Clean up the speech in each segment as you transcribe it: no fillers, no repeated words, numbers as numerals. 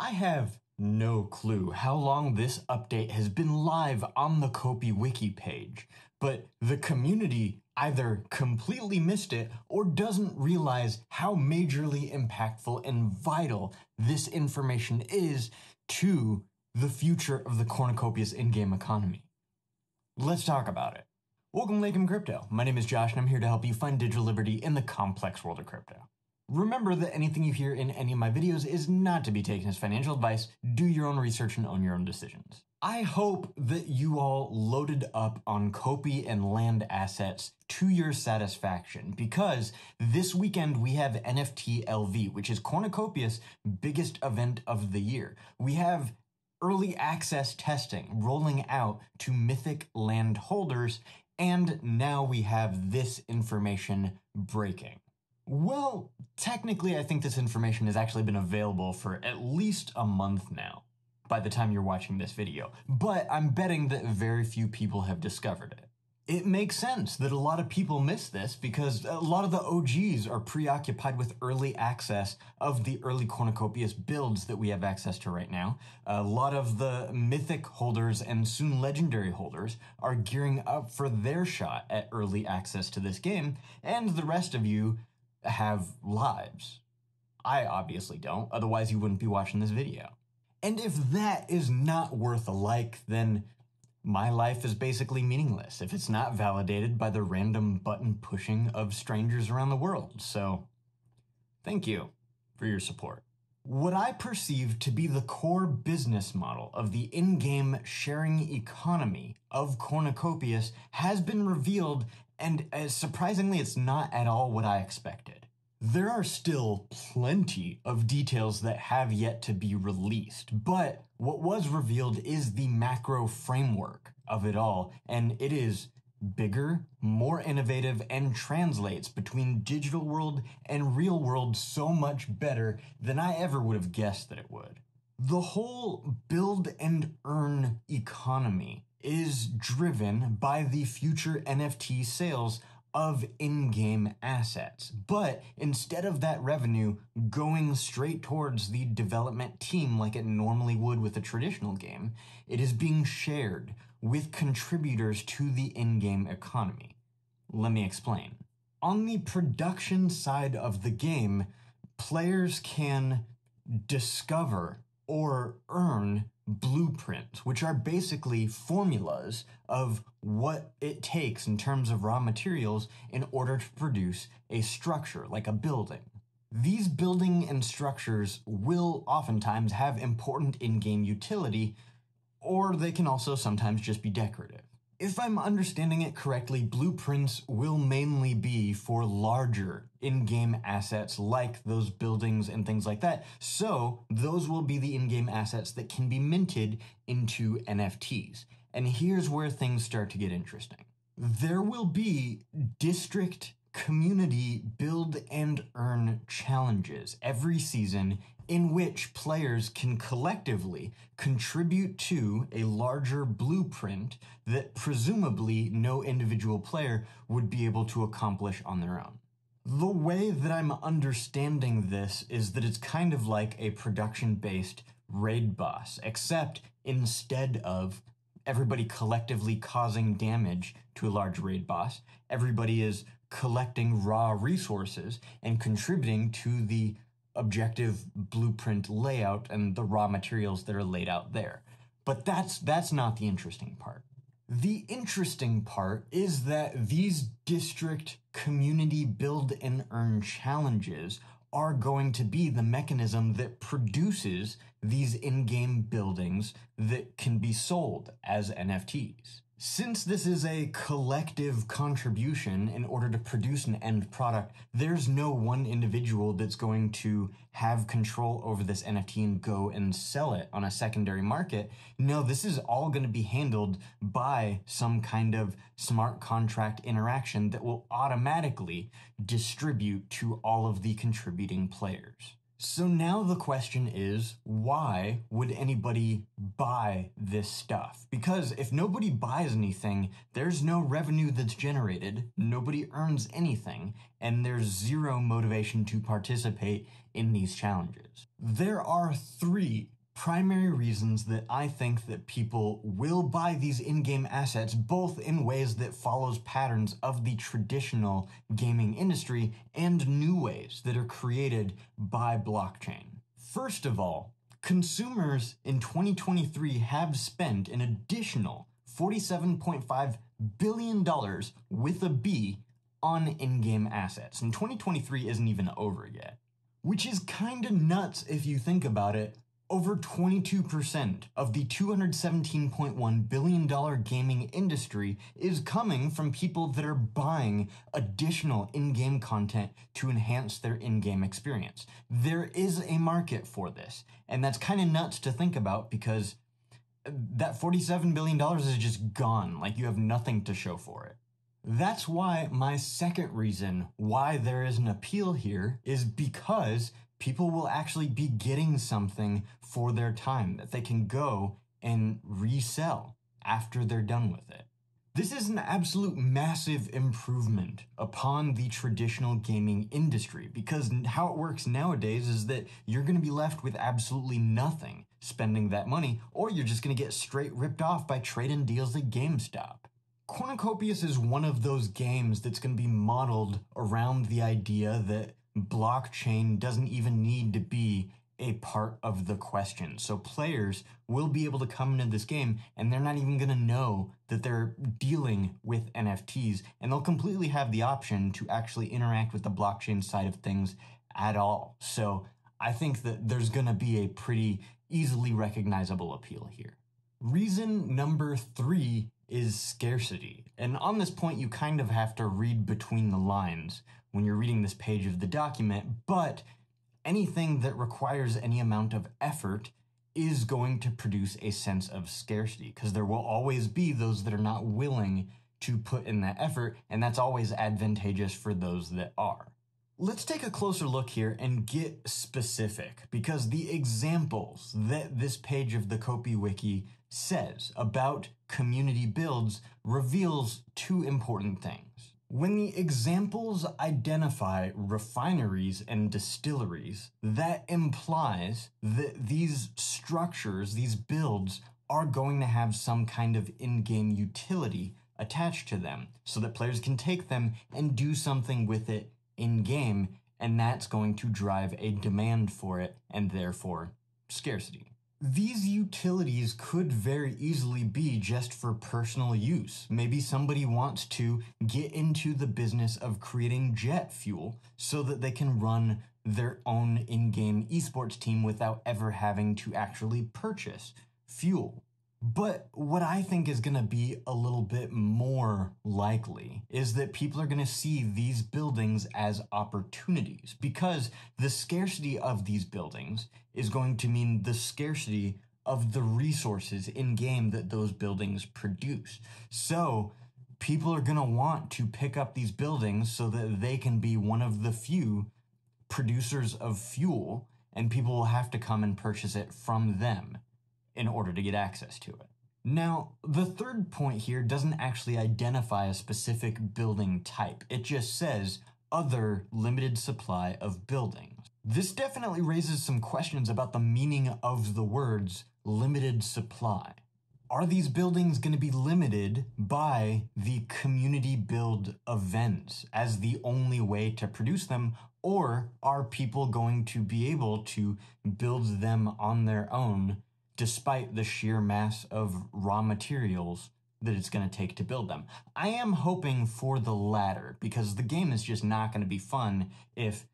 I have no clue how long this update has been live on the COPI wiki page, but the community either completely missed it or doesn't realize how majorly impactful and vital this information is to the future of the Cornucopias in-game economy. Let's talk about it. Welcome to Late Game Crypto. My name is Josh and I'm here to help you find digital liberty in the complex world of crypto. Remember that anything you hear in any of my videos is not to be taken as financial advice. Do your own research and own your own decisions. I hope that you all loaded up on COPI and land assets to your satisfaction, because this weekend we have NFT LV, which is Cornucopias' biggest event of the year. We have early access testing rolling out to mythic land holders, and now we have this information breaking. Well, technically, I think this information has actually been available for at least a month now, by the time you're watching this video, but I'm betting that very few people have discovered it. It makes sense that a lot of people miss this because a lot of the OGs are preoccupied with early access of the early Cornucopias builds that we have access to right now. A lot of the mythic holders and soon legendary holders are gearing up for their shot at early access to this game, and the rest of you have lives. I obviously don't, otherwise you wouldn't be watching this video. And if that is not worth a like, then my life is basically meaningless if it's not validated by the random button pushing of strangers around the world. So thank you for your support. What I perceive to be the core business model of the in-game sharing economy of Cornucopias has been revealed, and surprisingly, it's not at all what I expected. There are still plenty of details that have yet to be released, but what was revealed is the macro framework of it all, and it is bigger, more innovative, and translates between digital world and real world so much better than I ever would have guessed that it would. The whole build and earn economy is driven by the future NFT sales of in-game assets. But instead of that revenue going straight towards the development team like it normally would with a traditional game, it is being shared with contributors to the in-game economy. Let me explain. On the production side of the game, players can discover or earn blueprints, which are basically formulas of what it takes in terms of raw materials in order to produce a structure, like a building. These building and structures will oftentimes have important in-game utility, or they can also sometimes just be decorative. If I'm understanding it correctly, blueprints will mainly be for larger in-game assets like those buildings and things like that. So those will be the in-game assets that can be minted into NFTs. And here's where things start to get interesting. There will be district community build and earn challenges every season in which players can collectively contribute to a larger blueprint that presumably no individual player would be able to accomplish on their own. The way that I'm understanding this is that it's kind of like a production-based raid boss, except instead of everybody collectively causing damage to a large raid boss, everybody is collecting raw resources and contributing to the objective blueprint layout and the raw materials that are laid out there. But that's not the interesting part. The interesting part is that these district community build and earn challenges are going to be the mechanism that produces these in-game buildings that can be sold as NFTs. Since this is a collective contribution in order to produce an end product, there's no one individual that's going to have control over this NFT and go and sell it on a secondary market. No, this is all going to be handled by some kind of smart contract interaction that will automatically distribute to all of the contributing players. So now the question is, why would anybody buy this stuff? Because if nobody buys anything, there's no revenue that's generated, nobody earns anything, and there's zero motivation to participate in these challenges. There are three primary reasons that I think that people will buy these in-game assets, both in ways that follows patterns of the traditional gaming industry and new ways that are created by blockchain. First of all, consumers in 2023 have spent an additional $47.5 billion with a B on in-game assets, and 2023 isn't even over yet, which is kinda nuts if you think about it. Over 22% of the $217.1 billion gaming industry is coming from people that are buying additional in-game content to enhance their in-game experience. There is a market for this, and that's kind of nuts to think about because that $47 billion is just gone, like you have nothing to show for it. That's why my second reason why there is an appeal here is because people will actually be getting something for their time that they can go and resell after they're done with it. This is an absolute massive improvement upon the traditional gaming industry because how it works nowadays is that you're going to be left with absolutely nothing spending that money, or you're just going to get straight ripped off by trade-in deals at GameStop. Cornucopias is one of those games that's going to be modeled around the idea that blockchain doesn't even need to be a part of the question. So players will be able to come into this game and they're not even going to know that they're dealing with NFTs, and they'll completely have the option to actually interact with the blockchain side of things at all. So I think that there's going to be a pretty easily recognizable appeal here. Reason number three is scarcity. And on this point, you kind of have to read between the lines when you're reading this page of the document, but anything that requires any amount of effort is going to produce a sense of scarcity because there will always be those that are not willing to put in that effort, and that's always advantageous for those that are. Let's take a closer look here and get specific, because the examples that this page of the COPI wiki says about community builds reveals two important things. When the examples identify refineries and distilleries, that implies that these structures, these builds, are going to have some kind of in-game utility attached to them so that players can take them and do something with it in-game, and that's going to drive a demand for it and therefore scarcity. These utilities could very easily be just for personal use. Maybe somebody wants to get into the business of creating jet fuel so that they can run their own in-game esports team without ever having to actually purchase fuel. But what I think is going to be a little bit more likely is that people are going to see these buildings as opportunities, because the scarcity of these buildings is going to mean the scarcity of the resources in-game that those buildings produce. So people are going to want to pick up these buildings so that they can be one of the few producers of fuel, and people will have to come and purchase it from them in order to get access to it. Now, the third point here doesn't actually identify a specific building type. It just says other limited supply of buildings. This definitely raises some questions about the meaning of the words limited supply. Are these buildings going to be limited by the community build events as the only way to produce them, or are people going to be able to build them on their own despite the sheer mass of raw materials that it's going to take to build them? I am hoping for the latter, because the game is just not going to be fun if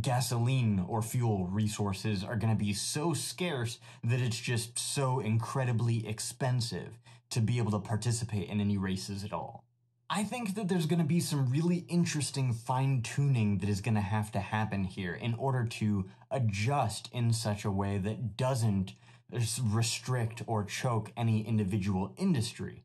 gasoline or fuel resources are going to be so scarce that it's just so incredibly expensive to be able to participate in any races at all. I think that there's going to be some really interesting fine-tuning that is going to happen here in order to adjust in such a way that doesn't restrict or choke any individual industry.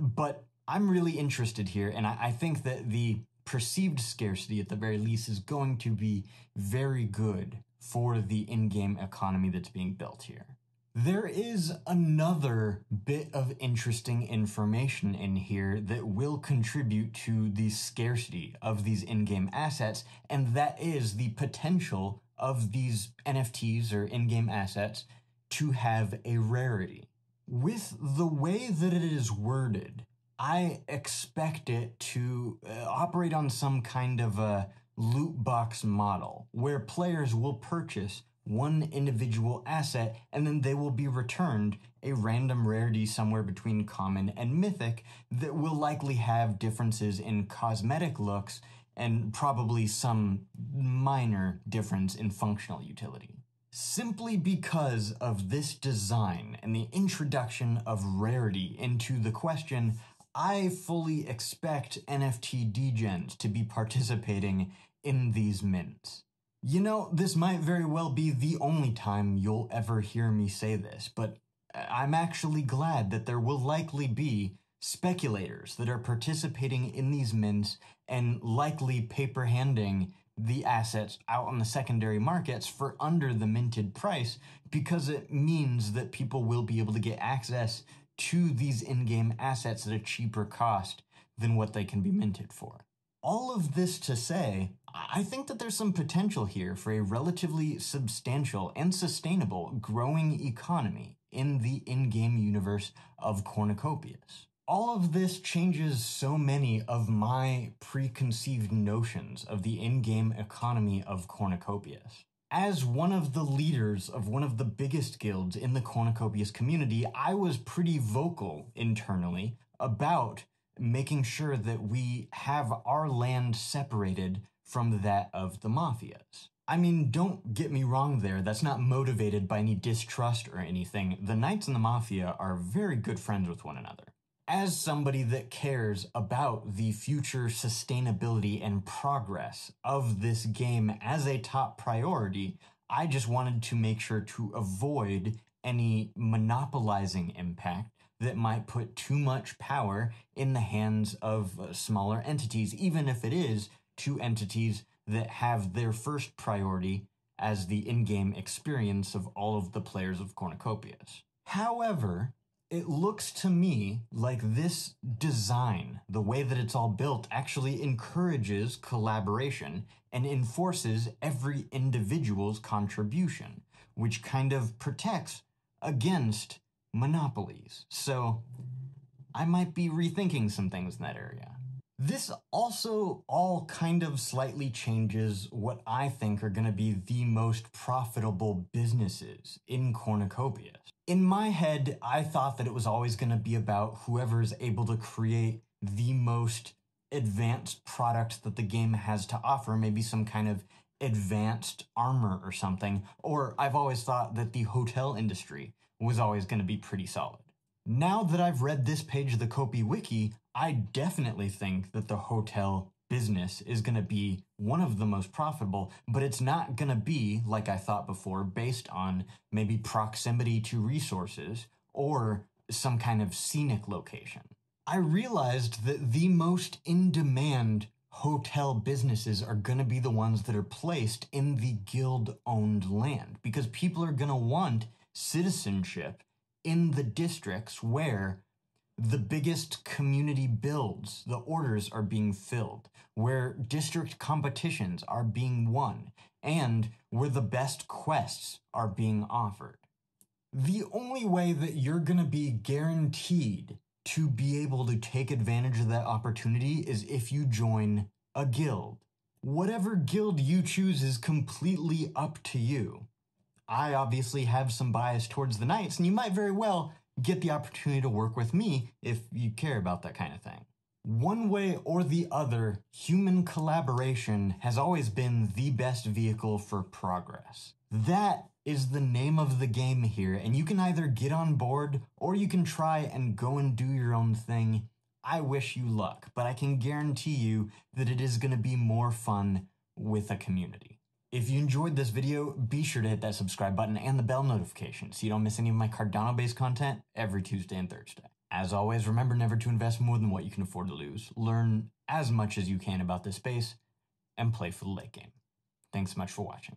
But I'm really interested here, and I think that the perceived scarcity at the very least is going to be very good for the in-game economy that's being built here. There is another bit of interesting information in here that will contribute to the scarcity of these in-game assets, and that is the potential of these NFTs or in-game assets to have a rarity. With the way that it is worded, I expect it to operate on some kind of a loot box model where players will purchase one individual asset, and then they will be returned a random rarity somewhere between common and mythic that will likely have differences in cosmetic looks and probably some minor difference in functional utility. Simply because of this design and the introduction of rarity into the question, I fully expect NFT degens to be participating in these mints. You know, this might very well be the only time you'll ever hear me say this, but I'm actually glad that there will likely be speculators that are participating in these mints and likely paper-handing the assets out on the secondary markets for under the minted price, because it means that people will be able to get access to these in-game assets at a cheaper cost than what they can be minted for. All of this to say, I think that there's some potential here for a relatively substantial and sustainable growing economy in the in-game universe of Cornucopias. All of this changes so many of my preconceived notions of the in-game economy of Cornucopias. As one of the leaders of one of the biggest guilds in the Cornucopias community, I was pretty vocal internally about making sure that we have our land separated from that of the Mafias. I mean, don't get me wrong there, that's not motivated by any distrust or anything. The Knights and the Mafia are very good friends with one another. As somebody that cares about the future sustainability and progress of this game as a top priority, I just wanted to make sure to avoid any monopolizing impact that might put too much power in the hands of smaller entities, even if it is to entities that have their first priority as the in-game experience of all of the players of Cornucopias. However, it looks to me like this design, the way that it's all built, actually encourages collaboration and enforces every individual's contribution, which kind of protects against monopolies. So I might be rethinking some things in that area. This also all kind of slightly changes what I think are going to be the most profitable businesses in Cornucopias. In my head, I thought that it was always going to be about whoever is able to create the most advanced product that the game has to offer, maybe some kind of advanced armor or something, or I've always thought that the hotel industry was always going to be pretty solid. Now that I've read this page of the COPI wiki, I definitely think that the hotel business is going to be one of the most profitable, but it's not going to be, like I thought before, based on maybe proximity to resources or some kind of scenic location. I realized that the most in-demand hotel businesses are going to be the ones that are placed in the guild-owned land, because people are going to want citizenship in the districts where the biggest community builds, the orders are being filled, where district competitions are being won, and where the best quests are being offered. The only way that you're going to be guaranteed to be able to take advantage of that opportunity is if you join a guild. Whatever guild you choose is completely up to you. I obviously have some bias towards the Knights, and you might very well get the opportunity to work with me if you care about that kind of thing. One way or the other, human collaboration has always been the best vehicle for progress. That is the name of the game here, and you can either get on board or you can try and go and do your own thing. I wish you luck, but I can guarantee you that it is going to be more fun with a community. If you enjoyed this video, be sure to hit that subscribe button and the bell notification so you don't miss any of my Cardano-based content every Tuesday and Thursday. As always, remember never to invest more than what you can afford to lose. Learn as much as you can about this space and play for the late game. Thanks so much for watching.